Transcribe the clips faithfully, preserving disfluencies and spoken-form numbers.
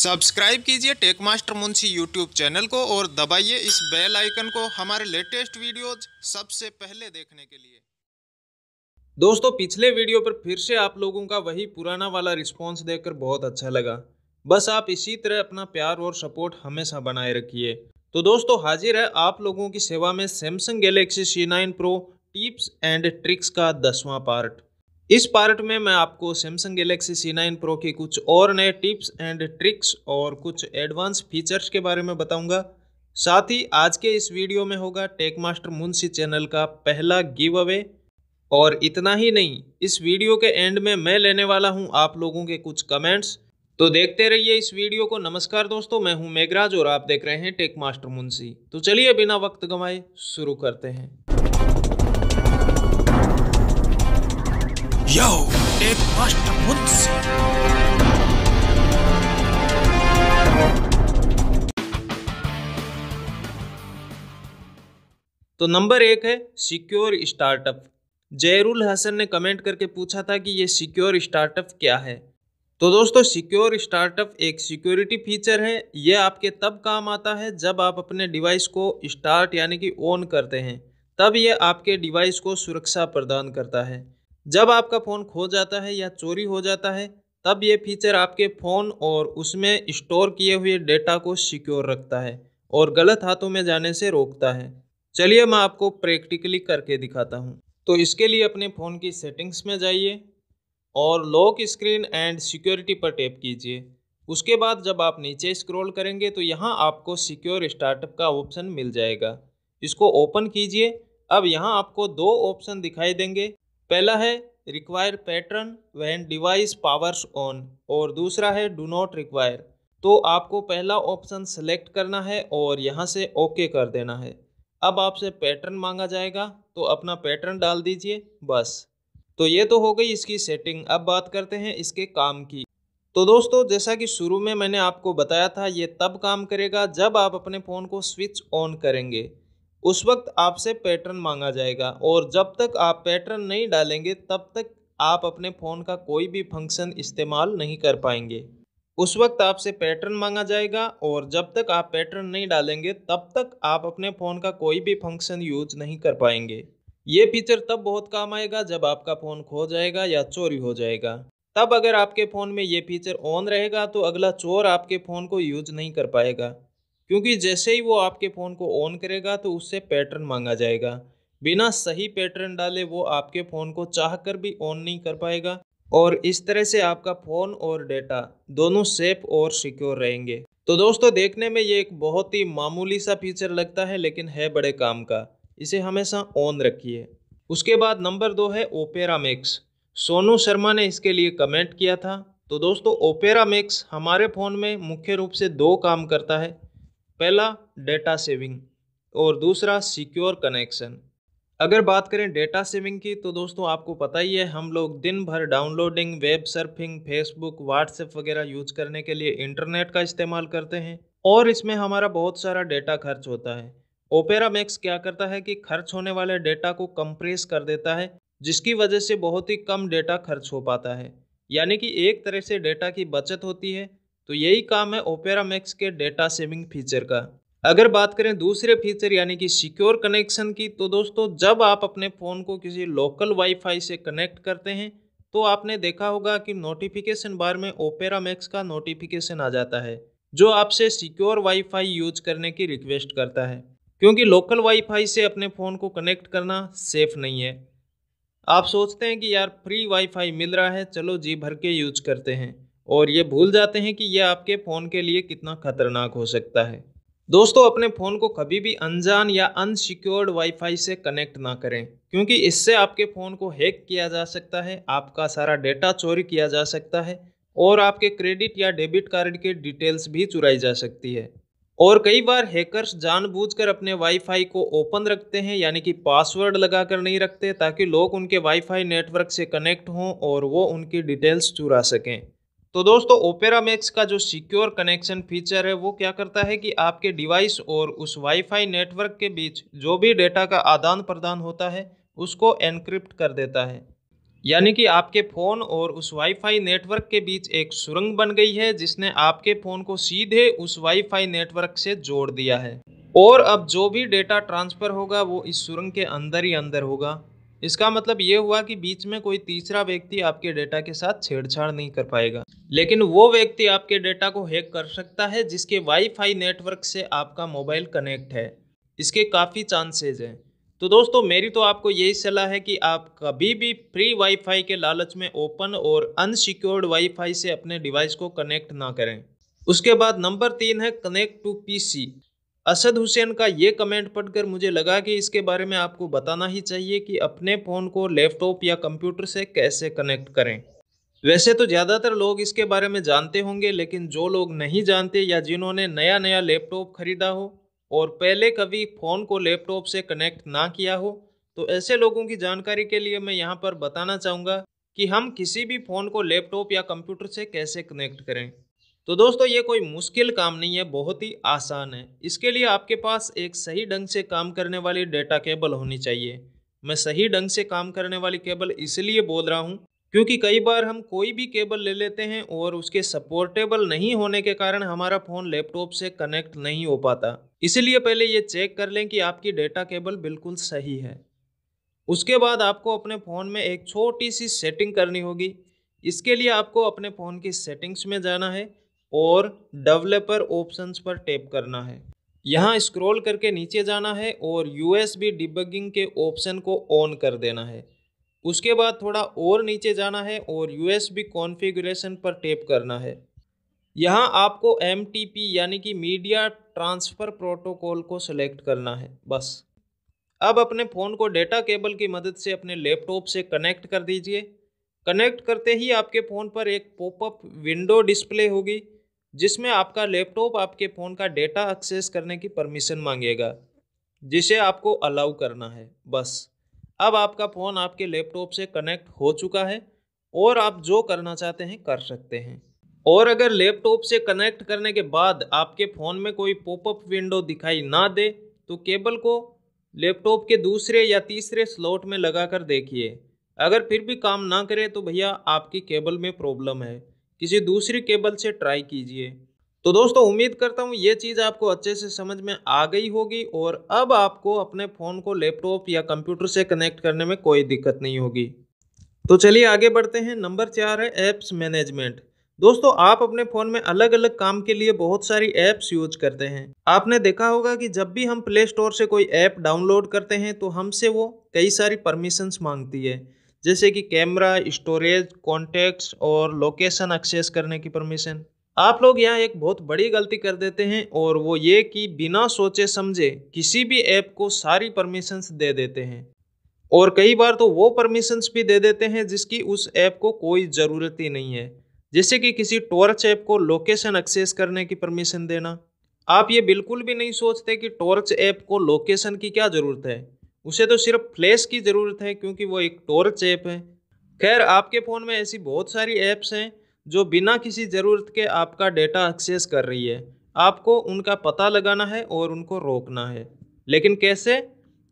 Subscribe कीजिए tech master Munshi YouTube channel को और दबाइए इस बेल आइकन को हमारे लेटेस्ट वीडियोज सबसे पहले देखने के लिए। दोस्तों, पिछले वीडियो पर फिर से आप लोगों का वही पुराना वाला रिस्पॉन्स देखकर बहुत अच्छा लगा। बस आप इसी तरह अपना प्यार और सपोर्ट हमेशा बनाए रखिए। तो दोस्तों, हाजिर है आप लोगों की सेवा में Samsung Galaxy C nine pro tips and tricks का दसवां पार्ट। इस पार्ट में मैं आपको Samsung Galaxy C nine pro की कुछ और नए टिप्स एंड ट्रिक्स और कुछ एडवांस फीचर्स के बारे में बताऊंगा। साथ ही आज के इस वीडियो में होगा टेक मास्टर मुंशी चैनल का पहला गिव अवे। और इतना ही नहीं, इस वीडियो के एंड में मैं लेने वाला हूं आप लोगों के कुछ कमेंट्स। तो देखते रहिए इस वीडियो को। नमस्कार दोस्तों, मैं हूं मेघराज और आप देख रहे हैं टेक मास्टर मुंशी। तो चलिए बिना वक्त गंवाए शुरू करते हैं। Yo, tech master Munshi. तो नंबर एक है सिक्योर स्टार्टअप। जयरुल हसन ने कमेंट करके पूछा था कि ये सिक्योर स्टार्टअप क्या है। तो दोस्तों, सिक्योर स्टार्टअप एक सिक्योरिटी फीचर है। यह आपके तब काम आता है जब आप अपने डिवाइस को स्टार्ट यानी कि ऑन करते हैं, तब यह आपके डिवाइस को सुरक्षा प्रदान करता है। जब आपका फ़ोन खो जाता है या चोरी हो जाता है, तब ये फीचर आपके फ़ोन और उसमें स्टोर किए हुए डेटा को सिक्योर रखता है और गलत हाथों में जाने से रोकता है। चलिए मैं आपको प्रैक्टिकली करके दिखाता हूँ। तो इसके लिए अपने फ़ोन की सेटिंग्स में जाइए और लॉक स्क्रीन एंड सिक्योरिटी पर टैप कीजिए। उसके बाद जब आप नीचे स्क्रॉल करेंगे तो यहाँ आपको सिक्योर स्टार्टअप का ऑप्शन मिल जाएगा। इसको ओपन कीजिए। अब यहाँ आपको दो ऑप्शन दिखाई देंगे। पहला है require pattern when device powers on और दूसरा है डू नॉट रिक्वायर। तो आपको पहला ऑप्शन सेलेक्ट करना है और यहाँ से ओके कर देना है। अब आपसे पैटर्न मांगा जाएगा, तो अपना पैटर्न डाल दीजिए बस। तो ये तो हो गई इसकी सेटिंग। अब बात करते हैं इसके काम की। तो दोस्तों, जैसा कि शुरू में मैंने आपको बताया था, ये तब काम करेगा जब आप अपने फ़ोन को स्विच ऑन करेंगे। उस वक्त आपसे पैटर्न मांगा जाएगा और जब तक आप पैटर्न नहीं डालेंगे तब तक आप अपने फ़ोन का कोई भी फंक्शन इस्तेमाल नहीं कर पाएंगे। उस वक्त आपसे पैटर्न मांगा जाएगा और जब तक आप पैटर्न नहीं डालेंगे तब तक आप अपने फ़ोन का कोई भी फंक्शन यूज नहीं कर पाएंगे। ये फीचर तब बहुत काम आएगा जब आपका फ़ोन खो जाएगा या चोरी हो जाएगा। तब अगर आपके फ़ोन में ये फीचर ऑन रहेगा तो अगला चोर आपके फ़ोन को यूज नहीं कर पाएगा, क्योंकि जैसे ही वो आपके फ़ोन को ऑन करेगा तो उससे पैटर्न मांगा जाएगा। बिना सही पैटर्न डाले वो आपके फ़ोन को चाहकर भी ऑन नहीं कर पाएगा और इस तरह से आपका फ़ोन और डेटा दोनों सेफ और सिक्योर रहेंगे। तो दोस्तों, देखने में ये एक बहुत ही मामूली सा फीचर लगता है, लेकिन है बड़े काम का। इसे हमेशा ऑन रखिए। उसके बाद नंबर दो है ओपेरा मैक्स। सोनू शर्मा ने इसके लिए कमेंट किया था। तो दोस्तों, ओपेरा मैक्स हमारे फ़ोन में मुख्य रूप से दो काम करता है। पहला डेटा सेविंग और दूसरा सिक्योर कनेक्शन। अगर बात करें डेटा सेविंग की तो दोस्तों, आपको पता ही है हम लोग दिन भर downloading, web surfing, Facebook, WhatsApp वगैरह यूज करने के लिए इंटरनेट का इस्तेमाल करते हैं और इसमें हमारा बहुत सारा डेटा खर्च होता है। ओपेरा मैक्स क्या करता है कि खर्च होने वाले डेटा को कंप्रेस कर देता है, जिसकी वजह से बहुत ही कम डेटा खर्च हो पाता है, यानी कि एक तरह से डेटा की बचत होती है। तो यही काम है ओपेरा मैक्स के डेटा सेविंग फीचर का। अगर बात करें दूसरे फीचर यानी कि सिक्योर कनेक्शन की, तो दोस्तों, जब आप अपने फ़ोन को किसी लोकल वाईफाई से कनेक्ट करते हैं तो आपने देखा होगा कि नोटिफिकेशन बार में ओपेरा मैक्स का नोटिफिकेशन आ जाता है, जो आपसे सिक्योर वाईफाई यूज करने की रिक्वेस्ट करता है, क्योंकि लोकल वाईफाई से अपने फ़ोन को कनेक्ट करना सेफ नहीं है। आप सोचते हैं कि यार फ्री वाईफाई मिल रहा है, चलो जी भर के यूज करते हैं, और ये भूल जाते हैं कि यह आपके फ़ोन के लिए कितना खतरनाक हो सकता है। दोस्तों, अपने फ़ोन को कभी भी अनजान या अनसिक्योर्ड वाईफाई से कनेक्ट ना करें, क्योंकि इससे आपके फ़ोन को हैक किया जा सकता है, आपका सारा डेटा चोरी किया जा सकता है और आपके क्रेडिट या डेबिट कार्ड के डिटेल्स भी चुराई जा सकती है। और कई बार हैकर्स जानबूझकर अपने वाईफाई को ओपन रखते हैं, यानी कि पासवर्ड लगा कर नहीं रखते, ताकि लोग उनके वाईफाई नेटवर्क से कनेक्ट हों और वो उनकी डिटेल्स चुरा सकें। तो दोस्तों, ओपेरा मैक्स का जो सिक्योर कनेक्शन फीचर है वो क्या करता है कि आपके डिवाइस और उस वाईफाई नेटवर्क के बीच जो भी डेटा का आदान प्रदान होता है उसको एनक्रिप्ट कर देता है। यानी कि आपके फ़ोन और उस वाईफाई नेटवर्क के बीच एक सुरंग बन गई है जिसने आपके फ़ोन को सीधे उस वाईफाई नेटवर्क से जोड़ दिया है। और अब जो भी डेटा ट्रांसफ़र होगा वो इस सुरंग के अंदर ही अंदर होगा। इसका मतलब ये हुआ कि बीच में कोई तीसरा व्यक्ति आपके डेटा के साथ छेड़छाड़ नहीं कर पाएगा, लेकिन वो व्यक्ति आपके डेटा को हैक कर सकता है जिसके वाईफाई नेटवर्क से आपका मोबाइल कनेक्ट है। इसके काफ़ी चांसेज हैं। तो दोस्तों, मेरी तो आपको यही सलाह है कि आप कभी भी फ्री वाईफाई के लालच में ओपन और अनसिक्योर्ड वाईफाई से अपने डिवाइस को कनेक्ट ना करें। उसके बाद नंबर तीन है connect to PC. Asad Hussain का ये कमेंट पढ़कर मुझे लगा कि इसके बारे में आपको बताना ही चाहिए कि अपने फ़ोन को लैपटॉप या कंप्यूटर से कैसे कनेक्ट करें। वैसे तो ज़्यादातर लोग इसके बारे में जानते होंगे, लेकिन जो लोग नहीं जानते या जिन्होंने नया नया लैपटॉप खरीदा हो और पहले कभी फ़ोन को लैपटॉप से कनेक्ट ना किया हो, तो ऐसे लोगों की जानकारी के लिए मैं यहाँ पर बताना चाहूँगा कि हम किसी भी फ़ोन को लैपटॉप या कंप्यूटर से कैसे कनेक्ट करें। तो दोस्तों, ये कोई मुश्किल काम नहीं है, बहुत ही आसान है। इसके लिए आपके पास एक सही ढंग से काम करने वाली डेटा केबल होनी चाहिए। मैं सही ढंग से काम करने वाली केबल इसलिए बोल रहा हूँ क्योंकि कई बार हम कोई भी केबल ले लेते हैं और उसके सपोर्टेबल नहीं होने के कारण हमारा फ़ोन लैपटॉप से कनेक्ट नहीं हो पाता। इसलिए पहले ये चेक कर लें कि आपकी डेटा केबल बिल्कुल सही है। उसके बाद आपको अपने फ़ोन में एक छोटी सी सेटिंग करनी होगी। इसके लिए आपको अपने फ़ोन की सेटिंग्स में जाना है और डेवलपर ऑप्शंस पर टैप करना है। यहाँ स्क्रॉल करके नीचे जाना है और यूएसबी डिबगिंग के ऑप्शन को ऑन कर देना है। उसके बाद थोड़ा और नीचे जाना है और यूएसबी कॉन्फ़िगरेशन पर टैप करना है। यहाँ आपको एम टी पी यानी कि मीडिया ट्रांसफ़र प्रोटोकॉल को सिलेक्ट करना है। बस अब अपने फ़ोन को डेटा केबल की मदद से अपने लैपटॉप से कनेक्ट कर दीजिए। कनेक्ट करते ही आपके फ़ोन पर एक पॉपअप विंडो डिस्प्ले होगी जिसमें आपका लैपटॉप आपके फ़ोन का डेटा एक्सेस करने की परमिशन मांगेगा, जिसे आपको अलाउ करना है। बस अब आपका फ़ोन आपके लैपटॉप से कनेक्ट हो चुका है और आप जो करना चाहते हैं कर सकते हैं। और अगर लैपटॉप से कनेक्ट करने के बाद आपके फ़ोन में कोई पॉपअप विंडो दिखाई ना दे तो केबल को लैपटॉप के दूसरे या तीसरे स्लॉट में लगा कर देखिए। अगर फिर भी काम ना करे तो भैया आपकी केबल में प्रॉब्लम है, किसी दूसरी केबल से ट्राई कीजिए। तो दोस्तों, उम्मीद करता हूँ ये चीज़ आपको अच्छे से समझ में आ गई होगी और अब आपको अपने फ़ोन को लैपटॉप या कंप्यूटर से कनेक्ट करने में कोई दिक्कत नहीं होगी। तो चलिए आगे बढ़ते हैं। नंबर चार है ऐप्स मैनेजमेंट। दोस्तों, आप अपने फ़ोन में अलग अलग काम के लिए बहुत सारी ऐप्स यूज करते हैं। आपने देखा होगा कि जब भी हम प्ले स्टोर से कोई ऐप डाउनलोड करते हैं तो हमसे वो कई सारी परमिशंस मांगती है, जैसे कि कैमरा, स्टोरेज, कॉन्टैक्ट्स और लोकेशन एक्सेस करने की परमिशन। आप लोग यहाँ एक बहुत बड़ी गलती कर देते हैं और वो ये कि बिना सोचे समझे किसी भी ऐप को सारी परमिशंस दे देते हैं और कई बार तो वो परमिशंस भी दे देते हैं जिसकी उस ऐप को कोई ज़रूरत ही नहीं है, जैसे कि किसी टॉर्च ऐप को लोकेशन एक्सेस करने की परमिशन देना। आप ये बिल्कुल भी नहीं सोचते कि टॉर्च ऐप को लोकेशन की क्या ज़रूरत है, उसे तो सिर्फ फ्लैश की ज़रूरत है क्योंकि वो एक टॉर्च ऐप है। खैर, आपके फ़ोन में ऐसी बहुत सारी ऐप्स हैं जो बिना किसी ज़रूरत के आपका डेटा एक्सेस कर रही है। आपको उनका पता लगाना है और उनको रोकना है, लेकिन कैसे?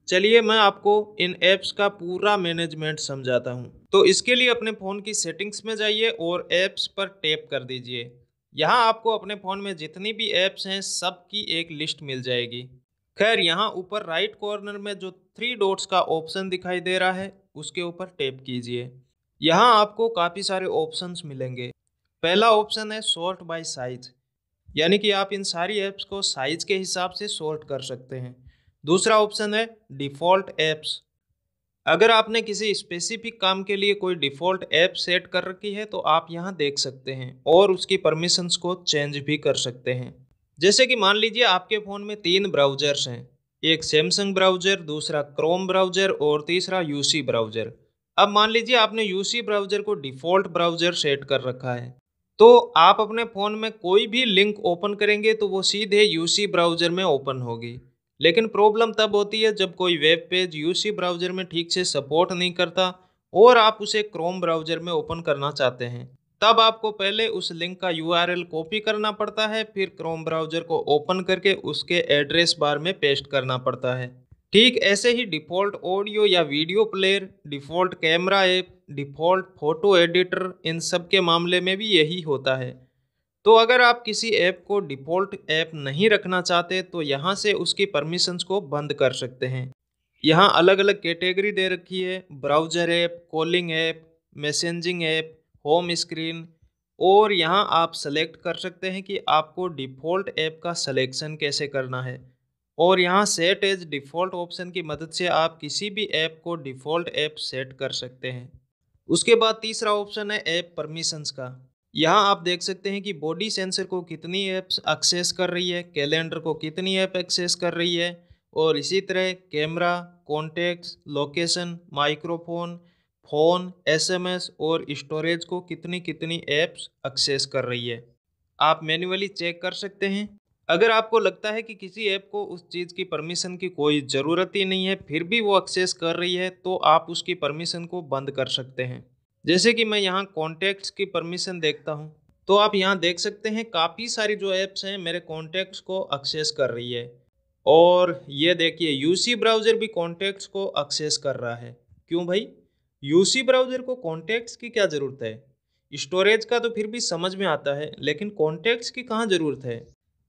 चलिए मैं आपको इन ऐप्स का पूरा मैनेजमेंट समझाता हूँ। तो इसके लिए अपने फ़ोन की सेटिंग्स में जाइए और ऐप्स पर टैप कर दीजिए। यहाँ आपको अपने फ़ोन में जितनी भी ऐप्स हैं सब की एक लिस्ट मिल जाएगी। खैर, यहाँ ऊपर राइट कॉर्नर में जो थ्री डॉट्स का ऑप्शन दिखाई दे रहा है उसके ऊपर टैप कीजिए। यहाँ आपको काफ़ी सारे ऑप्शंस मिलेंगे। पहला ऑप्शन है सॉर्ट बाय साइज, यानी कि आप इन सारी ऐप्स को साइज के हिसाब से सॉर्ट कर सकते हैं। दूसरा ऑप्शन है डिफ़ॉल्ट ऐप्स। अगर आपने किसी स्पेसिफिक काम के लिए कोई डिफ़ॉल्ट ऐप सेट कर रखी है तो आप यहाँ देख सकते हैं और उसकी परमिशंस को चेंज भी कर सकते हैं। जैसे कि मान लीजिए आपके फ़ोन में तीन ब्राउज़र्स हैं, एक सैमसंग ब्राउज़र, दूसरा क्रोम ब्राउज़र और तीसरा यूसी ब्राउज़र। अब मान लीजिए आपने यूसी ब्राउज़र को डिफ़ॉल्ट ब्राउज़र सेट कर रखा है, तो आप अपने फ़ोन में कोई भी लिंक ओपन करेंगे तो वो सीधे यूसी ब्राउज़र में ओपन होगी। लेकिन प्रॉब्लम तब होती है जब कोई वेब पेज यूसी ब्राउज़र में ठीक से सपोर्ट नहीं करता और आप उसे क्रोम ब्राउज़र में ओपन करना चाहते हैं। तब आपको पहले उस लिंक का यू आर एल कॉपी करना पड़ता है, फिर क्रोम ब्राउज़र को ओपन करके उसके एड्रेस बार में पेस्ट करना पड़ता है। ठीक ऐसे ही डिफ़ॉल्ट ऑडियो या video player, default camera app, default photo editor, इन सब के मामले में भी यही होता है। तो अगर आप किसी ऐप को डिफ़ॉल्ट ऐप नहीं रखना चाहते तो यहाँ से उसकी परमिशंस को बंद कर सकते हैं। यहाँ अलग अलग कैटेगरी दे रखी है, browser app, calling app, messaging app, home screen, और यहाँ आप सेलेक्ट कर सकते हैं कि आपको डिफ़ॉल्ट ऐप का सिलेक्शन कैसे करना है। और यहाँ सेट एज डिफ़ॉल्ट ऑप्शन की मदद से आप किसी भी ऐप को डिफ़ॉल्ट ऐप सेट कर सकते हैं। उसके बाद तीसरा ऑप्शन है ऐप परमिशंस का। यहाँ आप देख सकते हैं कि बॉडी सेंसर को कितनी ऐप्स एक्सेस कर रही है, कैलेंडर को कितनी ऐप एक्सेस कर रही है, और इसी तरह camera, contacts, location, microphone, phone, SMS और स्टोरेज को कितनी कितनी ऐप्स एक्सेस कर रही है, आप मैन्युअली चेक कर सकते हैं। अगर आपको लगता है कि किसी ऐप को उस चीज़ की परमिशन की कोई ज़रूरत ही नहीं है, फिर भी वो एक्सेस कर रही है, तो आप उसकी परमिशन को बंद कर सकते हैं। जैसे कि मैं यहाँ कॉन्टैक्ट्स की परमिशन देखता हूँ तो आप यहाँ देख सकते हैं काफ़ी सारी जो ऐप्स हैं मेरे कॉन्टैक्ट्स को एक्सेस कर रही है। और ये देखिए यूसी ब्राउज़र भी कॉन्टैक्ट्स को एक्सेस कर रहा है। क्यों भाई, यूसी ब्राउज़र को कॉन्टैक्ट्स की क्या ज़रूरत है? स्टोरेज का तो फिर भी समझ में आता है, लेकिन कॉन्टैक्ट्स की कहाँ ज़रूरत है?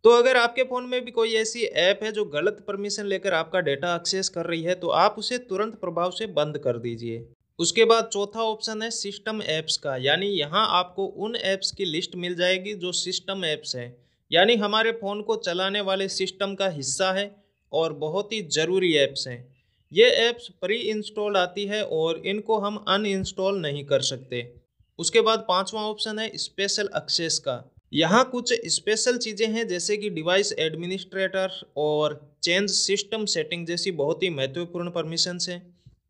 तो अगर आपके फ़ोन में भी कोई ऐसी ऐप है जो गलत परमिशन लेकर आपका डेटा एक्सेस कर रही है तो आप उसे तुरंत प्रभाव से बंद कर दीजिए। उसके बाद चौथा ऑप्शन है सिस्टम ऐप्स का, यानी यहाँ आपको उन ऐप्स की लिस्ट मिल जाएगी जो सिस्टम ऐप्स हैं, यानी हमारे फ़ोन को चलाने वाले सिस्टम का हिस्सा है और बहुत ही ज़रूरी ऐप्स हैं। ये ऐप्स प्री इंस्टॉल आती है और इनको हम अनइंस्टॉल नहीं कर सकते। उसके बाद पांचवा ऑप्शन है स्पेशल एक्सेस का। यहाँ कुछ स्पेशल चीज़ें हैं जैसे कि डिवाइस एडमिनिस्ट्रेटर और चेंज सिस्टम सेटिंग जैसी बहुत ही महत्वपूर्ण परमिशंस हैं।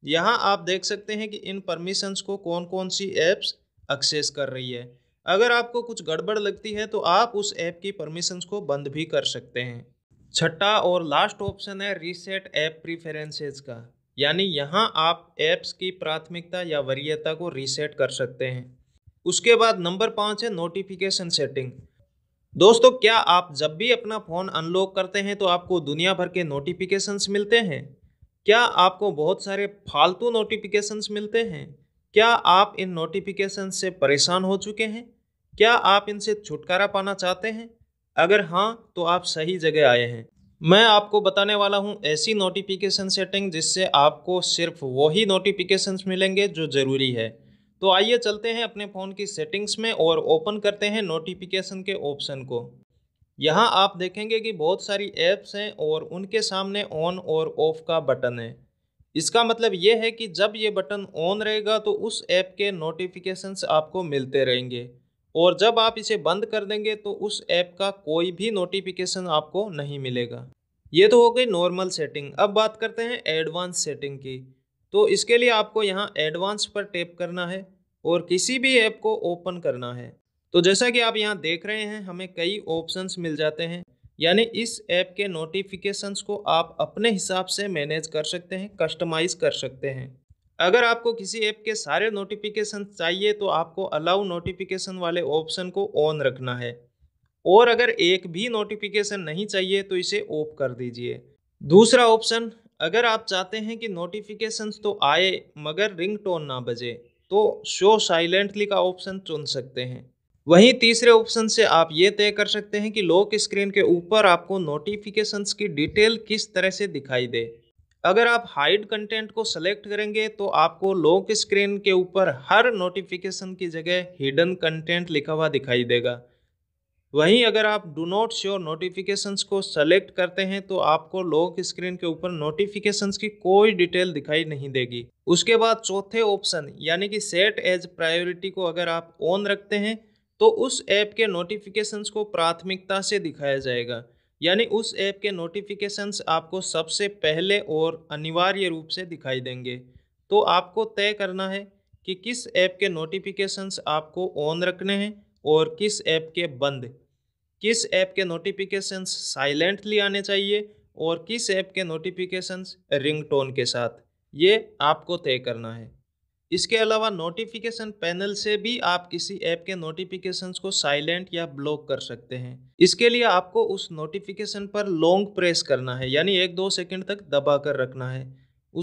यहाँ आप देख सकते हैं कि इन परमिशंस को कौन कौन सी ऐप्स एक्सेस कर रही है। अगर आपको कुछ गड़बड़ लगती है तो आप उस ऐप की परमिशंस को बंद भी कर सकते हैं। छठा और लास्ट ऑप्शन है रीसेट ऐप प्रीफरेंसेज का, यानी यहाँ आप ऐप्स की प्राथमिकता या वरीयता को रीसेट कर सकते हैं। उसके बाद नंबर पाँच है नोटिफिकेशन सेटिंग। दोस्तों, क्या आप जब भी अपना फ़ोन अनलॉक करते हैं तो आपको दुनिया भर के नोटिफिकेशंस मिलते हैं? क्या आपको बहुत सारे फालतू नोटिफिकेशंस मिलते हैं? क्या आप इन नोटिफिकेशन से परेशान हो चुके हैं? क्या आप इनसे छुटकारा पाना चाहते हैं? अगर हाँ तो आप सही जगह आए हैं। मैं आपको बताने वाला हूँ ऐसी नोटिफिकेशन सेटिंग जिससे आपको सिर्फ वही नोटिफिकेशंस मिलेंगे जो ज़रूरी है। तो आइए चलते हैं अपने फ़ोन की सेटिंग्स में और ओपन करते हैं नोटिफिकेशन के ऑप्शन को। यहाँ आप देखेंगे कि बहुत सारी ऐप्स हैं और उनके सामने ऑन और ऑफ़ का बटन है। इसका मतलब ये है कि जब ये बटन ऑन रहेगा तो उस ऐप के नोटिफिकेशंस आपको मिलते रहेंगे, और जब आप इसे बंद कर देंगे तो उस ऐप का कोई भी नोटिफिकेशन आपको नहीं मिलेगा। ये तो हो गई नॉर्मल सेटिंग। अब बात करते हैं एडवांस सेटिंग की। तो इसके लिए आपको यहाँ एडवांस पर टैप करना है और किसी भी ऐप को ओपन करना है। तो जैसा कि आप यहाँ देख रहे हैं हमें कई ऑप्शंस मिल जाते हैं, यानी इस ऐप के नोटिफिकेशंस को आप अपने हिसाब से मैनेज कर सकते हैं, कस्टमाइज़ कर सकते हैं। अगर आपको किसी ऐप के सारे नोटिफिकेशन चाहिए तो आपको अलाउ नोटिफिकेशन वाले ऑप्शन को ऑन रखना है, और अगर एक भी नोटिफिकेशन नहीं चाहिए तो इसे ऑफ कर दीजिए। दूसरा ऑप्शन, अगर आप चाहते हैं कि नोटिफिकेशंस तो आए मगर रिंगटोन ना बजे, तो शो साइलेंटली का ऑप्शन चुन सकते हैं। वहीं तीसरे ऑप्शन से आप ये तय कर सकते हैं कि लॉक स्क्रीन के ऊपर आपको नोटिफिकेशंस की डिटेल किस तरह से दिखाई दे। अगर आप हाइड कंटेंट को सेलेक्ट करेंगे तो आपको लॉक स्क्रीन के ऊपर हर नोटिफिकेशन की जगह हिडन कंटेंट लिखा हुआ दिखाई देगा। वहीं अगर आप डू नॉट शो नोटिफिकेशंस को सेलेक्ट करते हैं तो आपको लॉक स्क्रीन के ऊपर नोटिफिकेशंस की कोई डिटेल दिखाई नहीं देगी। उसके बाद चौथे ऑप्शन यानी कि सेट एज प्रायोरिटी को अगर आप ऑन रखते हैं तो उस ऐप के नोटिफिकेशंस को प्राथमिकता से दिखाया जाएगा, यानी उस ऐप के नोटिफिकेशंस आपको सबसे पहले और अनिवार्य रूप से दिखाई देंगे। तो आपको तय करना है कि किस ऐप के नोटिफिकेशंस आपको ऑन रखने हैं और किस ऐप के बंद, किस ऐप के नोटिफिकेशंस साइलेंटली आने चाहिए और किस ऐप के नोटिफिकेशंस रिंगटोन के साथ, ये आपको तय करना है। इसके अलावा नोटिफिकेशन पैनल से भी आप किसी ऐप के नोटिफिकेशंस को साइलेंट या ब्लॉक कर सकते हैं। इसके लिए आपको उस नोटिफिकेशन पर लॉन्ग प्रेस करना है, यानी एक दो सेकंड तक दबा कर रखना है।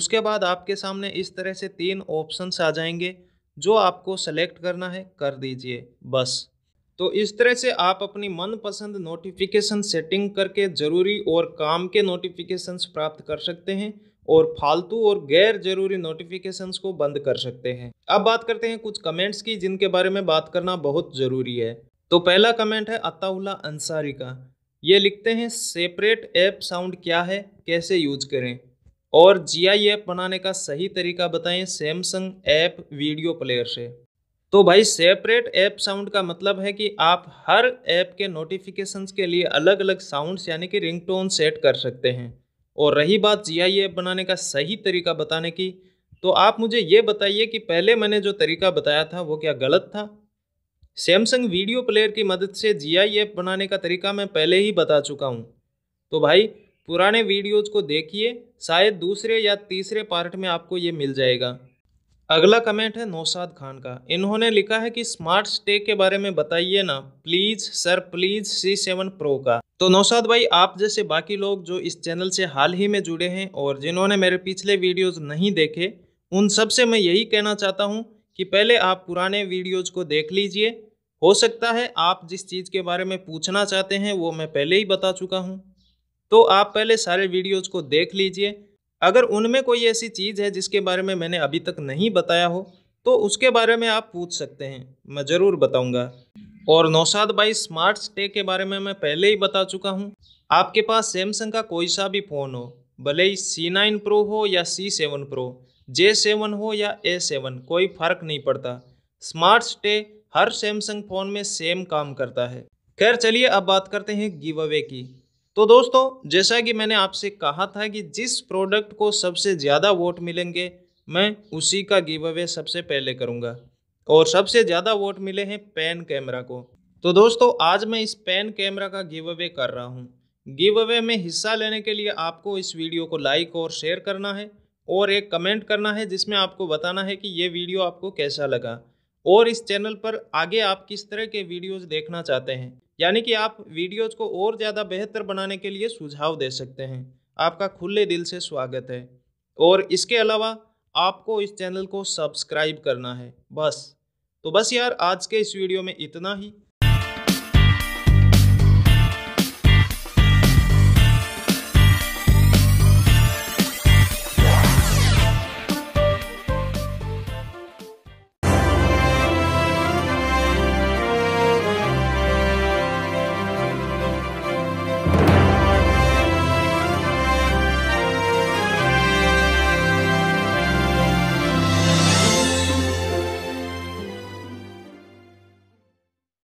उसके बाद आपके सामने इस तरह से तीन ऑप्शंस आ जाएंगे जो आपको सेलेक्ट करना है कर दीजिए बस। तो इस तरह से आप अपनी मनपसंद नोटिफिकेशन सेटिंग करके ज़रूरी और काम के नोटिफिकेशंस प्राप्त कर सकते हैं और फालतू और गैर जरूरी नोटिफिकेशंस को बंद कर सकते हैं। अब बात करते हैं कुछ कमेंट्स की जिनके बारे में बात करना बहुत ज़रूरी है। तो पहला कमेंट है अताउल्ला अंसारी का, ये लिखते हैं सेपरेट ऐप साउंड क्या है, कैसे यूज करें और जी आई ऐप बनाने का सही तरीका बताएं सैमसंग ऐप वीडियो प्लेयर से। तो भाई सेपरेट ऐप साउंड का मतलब है कि आप हर ऐप के नोटिफिकेशंस के लिए अलग अलग साउंड्स यानी कि रिंगटोन सेट कर सकते हैं। और रही बात जी आई ऐप बनाने का सही तरीका बताने की, तो आप मुझे ये बताइए कि पहले मैंने जो तरीका बताया था वो क्या गलत था। सैमसंग वीडियो प्लेयर की मदद से जी आई ऐप बनाने का तरीका मैं पहले ही बता चुका हूँ, तो भाई पुराने वीडियोज़ को देखिए, शायद दूसरे या तीसरे पार्ट में आपको ये मिल जाएगा। अगला कमेंट है नौशाद खान का, इन्होंने लिखा है कि स्मार्ट स्टे के बारे में बताइए ना please sir, please C seven pro का। तो नौशाद भाई, आप जैसे बाकी लोग जो इस चैनल से हाल ही में जुड़े हैं और जिन्होंने मेरे पिछले वीडियोस नहीं देखे, उन सब से मैं यही कहना चाहता हूं कि पहले आप पुराने वीडियोज़ को देख लीजिए। हो सकता है आप जिस चीज़ के बारे में पूछना चाहते हैं वो मैं पहले ही बता चुका हूँ, तो आप पहले सारे वीडियोज़ को देख लीजिए। अगर उनमें कोई ऐसी चीज़ है जिसके बारे में मैंने अभी तक नहीं बताया हो तो उसके बारे में आप पूछ सकते हैं, मैं ज़रूर बताऊंगा। और नौशाद भाई, स्मार्ट स्टे के बारे में मैं पहले ही बता चुका हूं। आपके पास सैमसंग का कोई सा भी फ़ोन हो, भले ही सी नाइन प्रो हो या C seven pro, J seven हो या ए सेवन, कोई फ़र्क नहीं पड़ता, स्मार्ट स्टे हर सैमसंग फ़ोन में सेम काम करता है। खैर चलिए अब बात करते हैं गिव अवे की। तो दोस्तों, जैसा कि मैंने आपसे कहा था कि जिस प्रोडक्ट को सबसे ज़्यादा वोट मिलेंगे मैं उसी का गिव अवे सबसे पहले करूंगा, और सबसे ज़्यादा वोट मिले हैं पैन कैमरा को। तो दोस्तों, आज मैं इस पैन कैमरा का गिव अवे कर रहा हूं। गिव अवे में हिस्सा लेने के लिए आपको इस वीडियो को लाइक और शेयर करना है और एक कमेंट करना है जिसमें आपको बताना है कि ये वीडियो आपको कैसा लगा और इस चैनल पर आगे आप किस तरह के वीडियोज़ देखना चाहते हैं, यानी कि आप वीडियोज़ को और ज़्यादा बेहतर बनाने के लिए सुझाव दे सकते हैं। आपका खुले दिल से स्वागत है। और इसके अलावा आपको इस चैनल को सब्सक्राइब करना है बस। तो बस यार, आज के इस वीडियो में इतना ही।